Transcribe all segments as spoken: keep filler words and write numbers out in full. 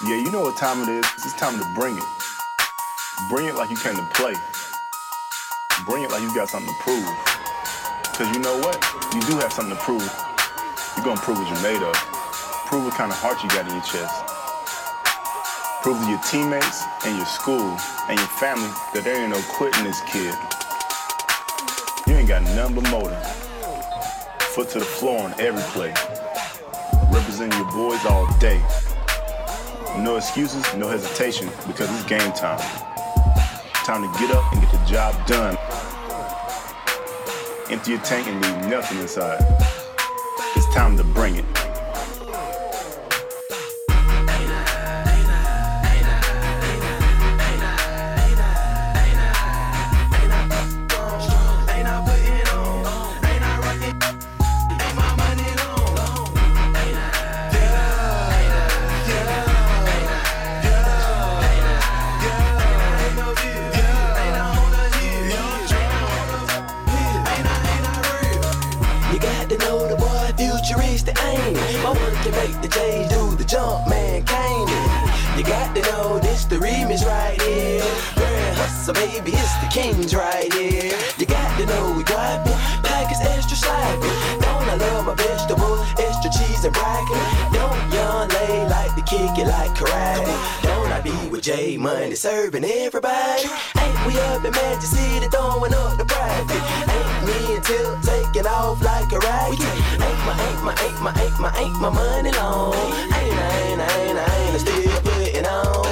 Yeah, you know what time it is. It's time to bring it. Bring it like you came to play. Bring it like you got something to prove. Because you know what? You do have something to prove. You're going to prove what you're made of. Prove what kind of heart you got in your chest. Prove to your teammates and your school and your family that there ain't no quitting this kid. You ain't got none but motive. Foot to the floor on every play. Representing your boys all day. No excuses, no hesitation, because it's game time. Time to get up and get the job done. Empty your tank and leave nothing inside. It's time to bring it. Futuristic aim. My work can make the change, do the jump, man, came in. You got to know this, the remix right here. Grand hustle, baby, it's the kings right here. You got to know we drive it, pack is extra sloppy. Don't I love my vegetables, extra cheese and broccoli. Don't young lay like to kick it like karate. Don't I be with J Money serving everybody? Ain't we up in Magic City throwing up the profit? Ain't me and Tilt taking off like a rocket? My ain't my ain't my ain't my ain't my money long. Ain't I ain't I ain't I ain't I still putting on.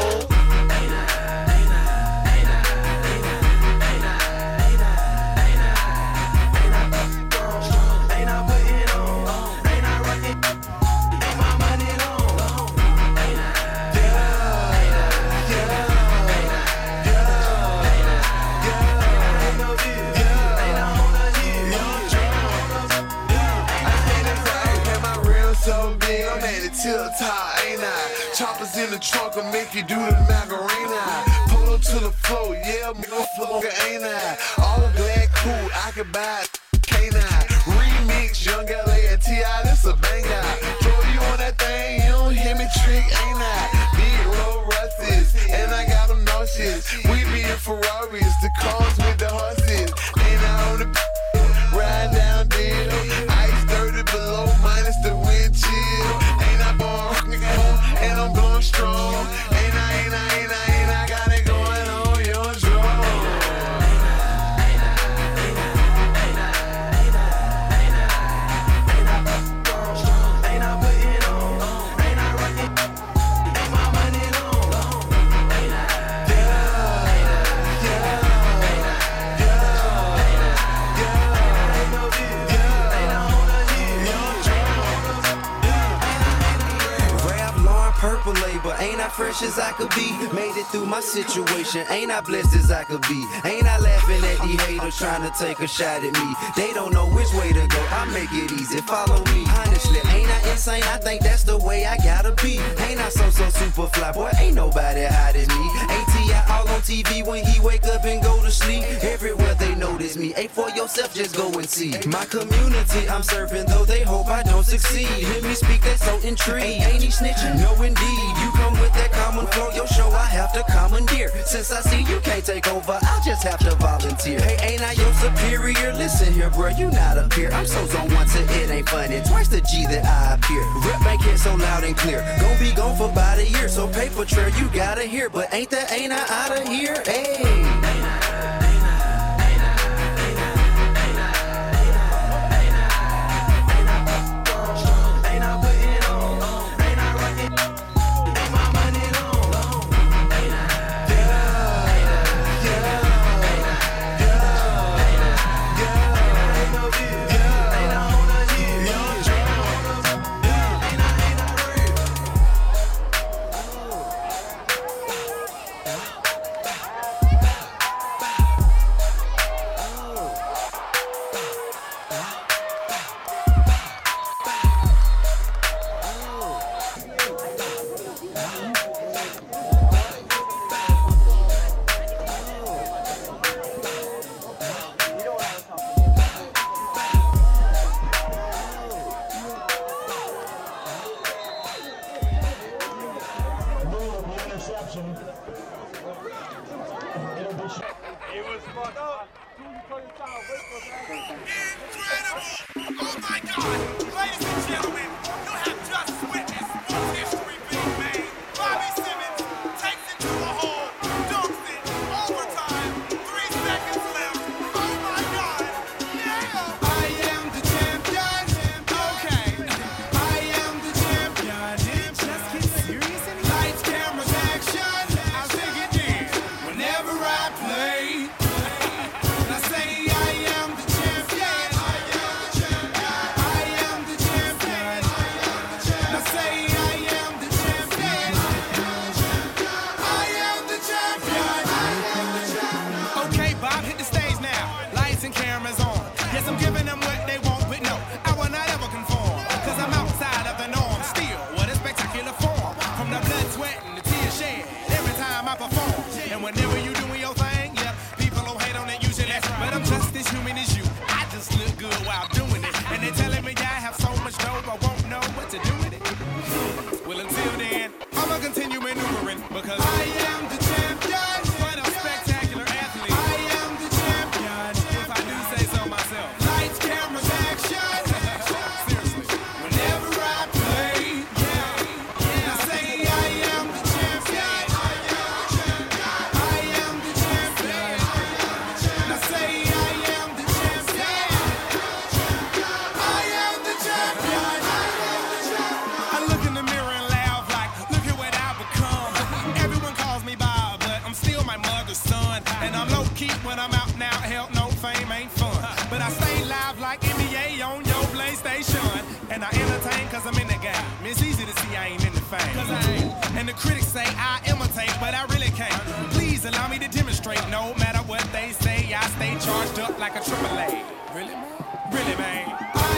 Tilt high, ain't I? Choppers in the trunk will make you do the Macarena. Pull up to the floor, yeah, motherfucker, ain't I? All glad, cool, I can buy canine. Remix, Young L A and T I, this a banger. Throw you on that thing, you don't hear me trick, ain't I? Big road rushes, and I got them nauseous. We be in Ferraris, the cars with the horses. Ain't I on the ride down there? Ice thirty below, minus the wind chill. And I'm going strong. Ain't I, ain't I, ain't I, ain't I got it going on your drum. Ain't I, ain't I, ain't I, ain't I, ain't I, ain't I, ain't I, ain't I putting on, ain't I rocking, ain't my money long. Ain't I, yeah, yeah, yeah, yeah, yeah, ain't no deal, yeah, ain't I on the hill, your drum, yeah, ain't I, ain't I. Purple label, ain't I fresh as I could be? Made it through my situation, ain't I blessed as I could be? Ain't I laughing at the haters trying to take a shot at me? They don't know which way to go, I make it easy, follow me. Honestly, ain't I insane? I think that's the way I gotta be. Ain't I so, so super fly, boy, ain't nobody hiding me. A T I all on T V when he wake up and go to sleep. Everywhere they notice me, ain't for yourself, just go and see. My community I'm serving, though they hope I don't succeed. Hear me speak, they so intrigued. Ain't he snitching? No, indeed, you come with that common flow, your show I have to commandeer. Since I see you can't take over, I'll just have to volunteer. Hey, ain't I your superior? Listen here, bro, you not a peer. I'm so zone once and it ain't funny. Twice the G that I appear. Rep ain't here so loud and clear. Gon' be gone for about a year, so paper trail you gotta hear. But ain't that ain't I outta here? Ayy. interception. It'll be shot. It was fucked up. Incredible! Oh my God! Ladies and gentlemen, you have just witnessed what history being made. Bobby Simmons takes it to the hole, dunks it, overtime, three seconds left. Oh my God! Yeah! I am the champion. Okay. I am the champion. Just get serious and lights, cameras, action. I think it is whenever I play. I'm giving them what they want, but no, I will not ever conform, cause I'm outside of the norm, still, what a spectacular form, from the blood, sweat, and the tears shed, every time I perform, and whenever you doing your thing, yeah, people will hate on it usually, but I'm just as human as you, I just look good while doing it, and they telling me I have so much dope, I won't know what to do with it, well until then, I'ma continue maneuvering, because I am the champion. And I'm low-key when I'm out now, hell no, fame ain't fun. But I stay live like N B A on your PlayStation. And I entertain cause I'm in the game. It's easy to see I ain't in the fame. Cause I ain't. And the critics say I imitate, but I really can't. Please allow me to demonstrate, no matter what they say, I stay charged up like a triple A. Really, man? Really, man. I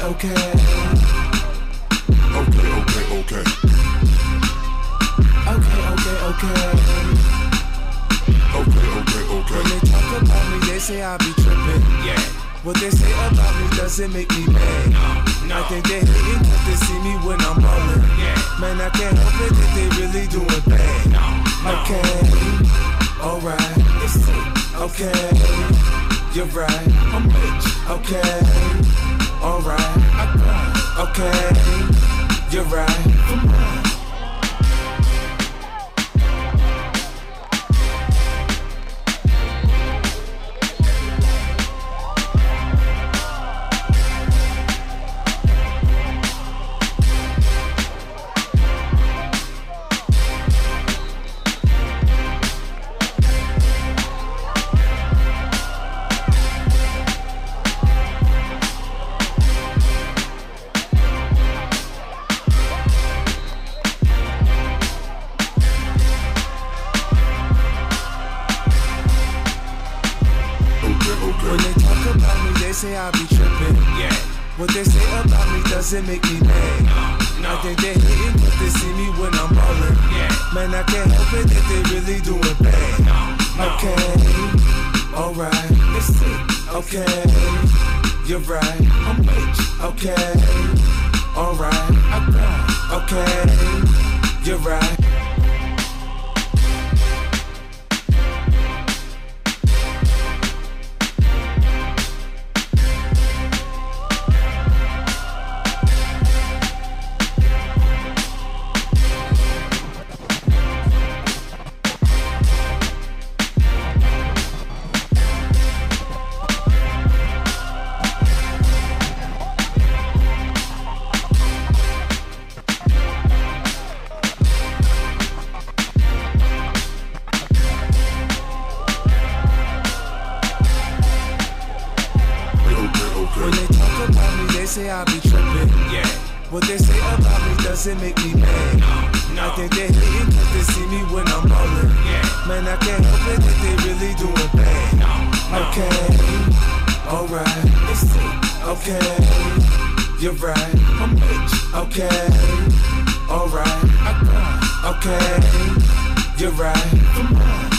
Okay. Okay, okay, okay. Okay, okay, okay. Okay, okay, okay. When they talk about me, they say I be trippin'. Yeah. What they say about me doesn't make me mad. No, no. I think they hatin' 'cause they see me when I'm rollin'. Yeah. Man, I can't help it that they really doin' bad. No, no. Okay, alright. Okay, you're right. I'm rich. Okay. Alright, okay, you're right. When they talk about me, they say I be trippin'. Yeah. What they say about me doesn't make me mad. No, no. I think they hatin', but they see me when I'm ballin'. Yeah. Man, I can't help it if they really doin' bad. No, no. Okay, alright, it's it. Okay, you're right, I'm rich. Okay, alright, I'm right. Okay, you're right. They say I be trippin', yeah. What they say about me doesn't make me mad. No, no. I think they hatin' 'cause they see me when I'm ballin'. Yeah. Man, I can't help it that they really doin' bad. No, no. Okay, alright, it's it. Okay, you're right, I'm rich. Okay, alright, I grind. Okay, you're right, I'm right.